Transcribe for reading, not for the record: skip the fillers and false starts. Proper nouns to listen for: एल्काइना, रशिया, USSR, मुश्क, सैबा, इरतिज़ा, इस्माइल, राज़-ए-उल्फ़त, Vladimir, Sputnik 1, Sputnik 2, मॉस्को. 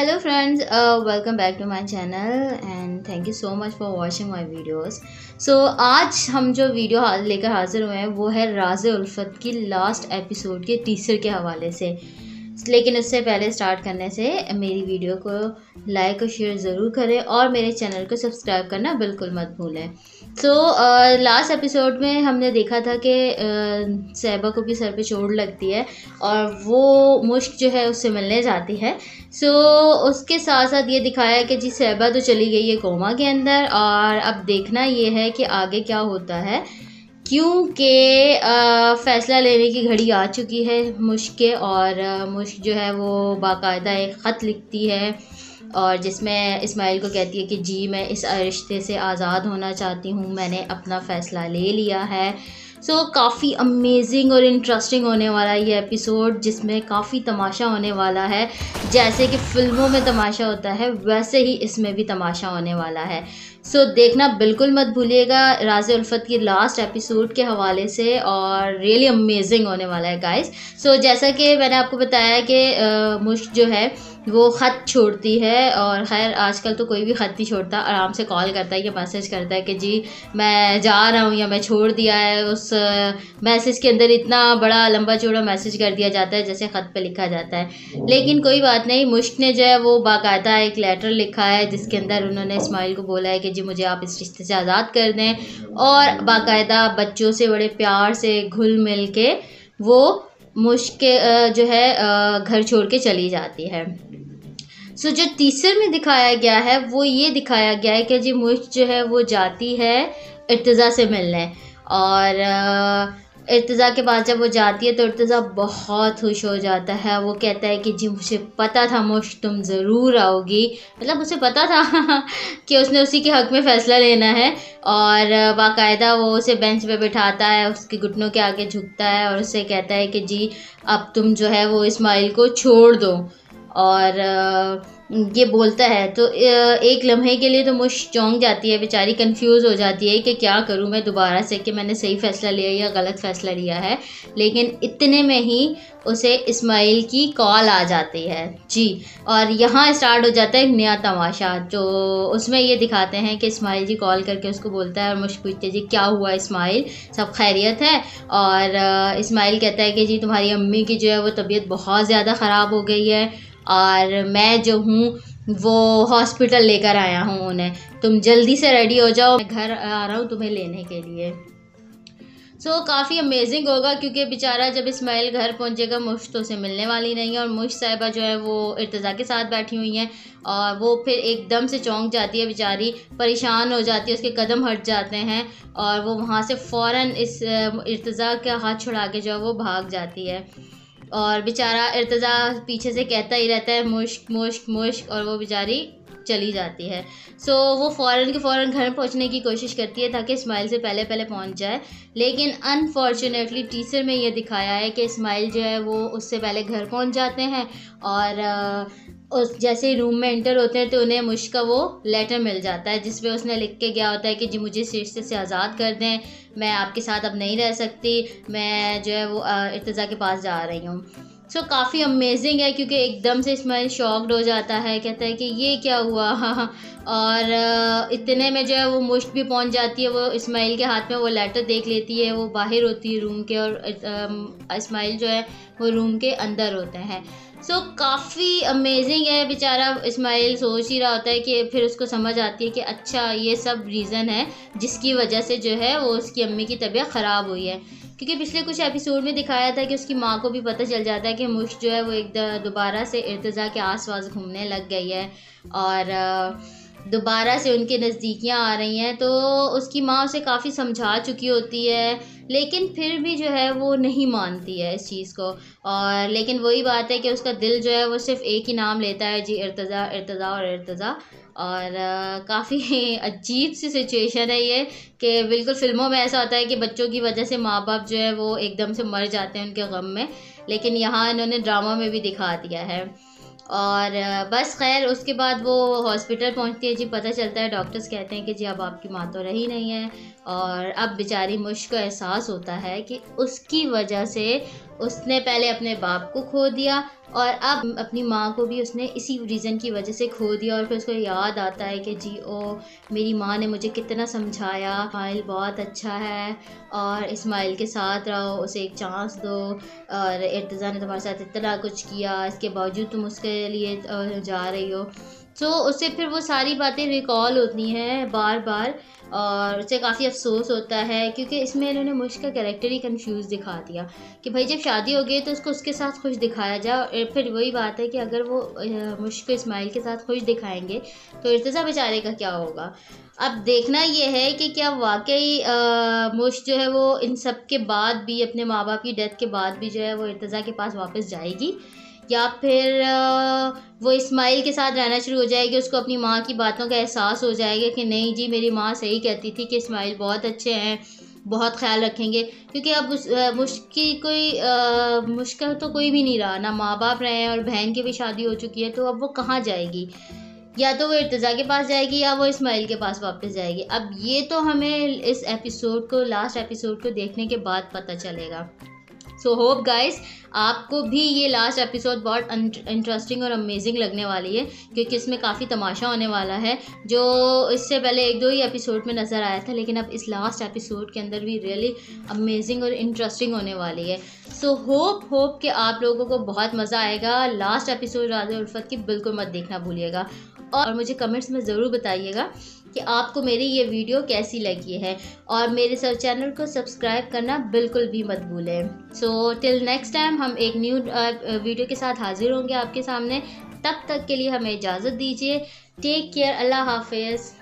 Hello friends, welcome back to my channel and thank you so much for watching my videos. So आज हम जो video लेकर हाज़िर हुए हैं वो है राज़-ए-उल्फ़त की लास्ट एपिसोड के टीसर के हवाले से। लेकिन उससे पहले स्टार्ट करने से मेरी वीडियो को लाइक और शेयर ज़रूर करें और मेरे चैनल को सब्सक्राइब करना बिल्कुल मत भूलें। सो लास्ट एपिसोड में हमने देखा था कि सैबा को भी सर पे चोट लगती है और वो मुश्क जो है उससे मिलने जाती है। सो उसके साथ साथ ये दिखाया कि जी सैबा तो चली गई है कोमा के अंदर और अब देखना ये है कि आगे क्या होता है, क्योंकि फ़ैसला लेने की घड़ी आ चुकी है मुश्क के। और मुश्क जो है वो बाकायदा एक ख़त लिखती है और जिसमें इस्माइल को कहती है कि जी मैं इस रिश्ते से आज़ाद होना चाहती हूँ, मैंने अपना फ़ैसला ले लिया है। सो काफ़ी अमेजिंग और इंटरेस्टिंग होने वाला ये एपिसोड, जिसमें काफ़ी तमाशा होने वाला है। जैसे कि फ़िल्मों में तमाशा होता है वैसे ही इसमें भी तमाशा होने वाला है। सो देखना बिल्कुल मत भूलिएगा राज़-ए-उल्फ़त की लास्ट एपिसोड के हवाले से, और रियली अमेजिंग होने वाला है गाइस। सो जैसा कि मैंने आपको बताया कि मुश्क जो है वो ख़त छोड़ती है, और खैर आजकल तो कोई भी ख़त नहीं छोड़ता, आराम से कॉल करता है या मैसेज करता है कि जी मैं जा रहा हूँ या मैं छोड़ दिया है। उस मैसेज के अंदर इतना बड़ा लंबा चौड़ा मैसेज कर दिया जाता है जैसे ख़त पे लिखा जाता है। लेकिन कोई बात नहीं, मुश्क ने जो है वो बाकायदा एक लेटर लिखा है जिसके अंदर उन्होंने इस्माइल को बोला है कि जी मुझे आप इस रिश्ते से आज़ाद कर दें। और बाकायदा बच्चों से बड़े प्यार से घुल मिल के वो मुश्क जो है घर छोड़ के चली जाती है। सो जो तीसरे में दिखाया गया है वो ये दिखाया गया है कि जी मुश्क जो है वो जाती है इरतिज़ा से मिलने, और इरतिज़ा के पास जब वो जाती है तो इरतिज़ा बहुत खुश हो जाता है। वो कहता है कि जी मुझे पता था मुश्क तुम ज़रूर आओगी, मतलब उसे पता था कि उसने उसी के हक़ में फ़ैसला लेना है। और बाकायदा वो उसे बेंच पे बिठाता है, उसके घुटनों के आगे झुकता है और उससे कहता है कि जी अब तुम जो है वो इस्माइल को छोड़ दो, और ये बोलता है। तो एक लम्हे के लिए तो मुश्क चौंक जाती है, बेचारी कंफ्यूज हो जाती है कि क्या करूं मैं दोबारा से, कि मैंने सही फ़ैसला लिया या गलत फ़ैसला लिया है। लेकिन इतने में ही उसे इस्माइल की कॉल आ जाती है जी, और यहाँ स्टार्ट हो जाता है एक नया तमाशा। तो उसमें ये दिखाते हैं कि इस्माइल जी कॉल करके उसको बोलता है और मुश्क पूछते हैं जी क्या हुआ इस्माइल, सब खैरियत है? और इस्माइल कहता है कि जी तुम्हारी अम्मी की जो है वो तबीयत बहुत ज़्यादा ख़राब हो गई है और मैं जो हूँ वो हॉस्पिटल लेकर आया हूँ उन्हें, तुम जल्दी से रेडी हो जाओ, मैं घर आ रहा हूँ तुम्हें लेने के लिए। सो काफ़ी अमेजिंग होगा, क्योंकि बेचारा जब इस्माइल घर पहुँचेगा मुश्क तो उसे मिलने वाली नहीं है, और मुश्क साहिबा जो है वो इरतिज़ा के साथ बैठी हुई हैं। और वो फिर एकदम से चौंक जाती है, बेचारी परेशान हो जाती है, उसके कदम हट जाते हैं और वो वहाँ से फ़ौरन इस इरतिज़ा का हाथ छुड़ा के जो है वो भाग जाती है। और बेचारा इरतिज़ा पीछे से कहता ही रहता है मुश्क मुश्क मुश्क, और वो बेचारी चली जाती है। सो वो फ़ौरन घर पहुंचने की कोशिश करती है ताकि इस्माइल से पहले पहले पहुंच जाए। लेकिन अनफॉर्चुनेटली टीचर में ये दिखाया है कि इस्माइल जो है वो उससे पहले घर पहुंच जाते हैं, और उस जैसे ही रूम में एंटर होते हैं तो उन्हें मुश्क का वो लेटर मिल जाता है जिसमें उसने लिख के गया होता है कि जी मुझे इस रिश्ते से आज़ाद कर दें, मैं आपके साथ अब नहीं रह सकती, मैं जो है वो इरतिज़ा के पास जा रही हूँ। सो काफ़ी अमेजिंग है, क्योंकि एकदम से इस्माइल शॉक्ड हो जाता है, कहता है कि ये क्या हुआ। और इतने में जो है वो मुश्क भी पहुंच जाती है, वो इस्माइल के हाथ में वो लेटर देख लेती है, वो बाहर होती है रूम के और इस्माइल जो है वो रूम के अंदर होते हैं। सो काफ़ी अमेजिंग है, बेचारा इस्माइल सोच ही रहा होता है कि फिर उसको समझ आती है कि अच्छा ये सब रीज़न है जिसकी वजह से जो है वो उसकी अम्मी की तबीयत ख़राब हुई है। क्योंकि पिछले कुछ एपिसोड में दिखाया था कि उसकी माँ को भी पता चल जाता है कि मुश्क जो है वो एक दोबारा से इरतिज़ा के आसपास घूमने लग गई है और दोबारा से उनके नज़दीकियाँ आ रही हैं। तो उसकी माँ उसे काफ़ी समझा चुकी होती है, लेकिन फिर भी जो है वो नहीं मानती है इस चीज़ को। और लेकिन वही बात है कि उसका दिल जो है वो सिर्फ एक ही नाम लेता है जी, इरतिज़ा इरतिज़ा और इरतिज़ा। और काफ़ी अजीब सी सिचुएशन है ये, कि बिल्कुल फ़िल्मों में ऐसा होता है कि बच्चों की वजह से माँ बाप जो है वो एकदम से मर जाते हैं उनके गम में, लेकिन यहाँ इन्होंने ड्रामा में भी दिखा दिया है। और बस खैर उसके बाद वो हॉस्पिटल पहुंचती है जी, पता चलता है डॉक्टर्स कहते हैं कि जी अब आपकी माँ तो रही नहीं है और अब बेचारी मुश्क को एहसास होता है कि उसकी वजह से उसने पहले अपने बाप को खो दिया और अब अपनी माँ को भी उसने इसी रीज़न की वजह से खो दिया। और फिर उसको याद आता है कि जी ओ, मेरी माँ ने मुझे कितना समझाया, इस्माइल बहुत अच्छा है और इस्माइल के साथ रहो, उसे एक चांस दो, और इरतिज़ा ने तुम्हारे साथ इतना कुछ किया, इसके बावजूद तुम उसके लिए जा रही हो। तो उसे फिर वो सारी बातें रिकॉल होती हैं बार बार और उसे काफ़ी अफसोस होता है, क्योंकि इसमें इन्होंने मुश्क का कैरेक्टर ही कंफ्यूज दिखा दिया कि भाई जब शादी हो गई तो उसको उसके साथ खुश दिखाया जाए। फिर वही बात है कि अगर वो मुश्क को इस्माइल के साथ खुश दिखाएंगे तो इरतिज़ा बेचारे का क्या होगा। अब देखना ये है कि क्या वाकई मुश्क जो है वो इन सब के बाद भी, अपने माँ बाप की डेथ के बाद भी जो है वो इरतिज़ा के पास वापस जाएगी, या फिर वो इस्माइल के साथ रहना शुरू हो जाएगी। उसको अपनी माँ की बातों का एहसास हो जाएगा कि नहीं जी, मेरी माँ सही कहती थी कि इस्माइल बहुत अच्छे हैं, बहुत ख्याल रखेंगे। क्योंकि अब उस मुश्किल तो कोई भी नहीं रहा ना, माँ बाप रहे हैं और बहन की भी शादी हो चुकी है। तो अब वो कहाँ जाएगी, या तो वो इरतिज़ा के पास जाएगी या वो इस्माइल के पास वापस जाएगी। अब ये तो हमें इस एपिसोड को, लास्ट एपिसोड को देखने के बाद पता चलेगा। सो होप गाइस, आपको भी ये लास्ट एपिसोड बहुत इंटरेस्टिंग और अमेजिंग लगने वाली है, क्योंकि इसमें काफ़ी तमाशा होने वाला है जो इससे पहले एक दो ही एपिसोड में नज़र आया था। लेकिन अब इस लास्ट एपिसोड के अंदर भी रियली अमेजिंग और इंटरेस्टिंग होने वाली है। सो होप कि आप लोगों को बहुत मज़ा आएगा। लास्ट एपिसोड राज़-ए-उल्फ़त की बिल्कुल मत देखना भूलिएगा और मुझे कमेंट्स में ज़रूर बताइएगा कि आपको मेरी ये वीडियो कैसी लगी है, और मेरे सब चैनल को सब्सक्राइब करना बिल्कुल भी मत भूलें। सो टिल नेक्स्ट टाइम हम एक न्यू वीडियो के साथ हाजिर होंगे आपके सामने। तब तक के लिए हमें इजाज़त दीजिए। टेक केयर, अल्लाह हाफिज़।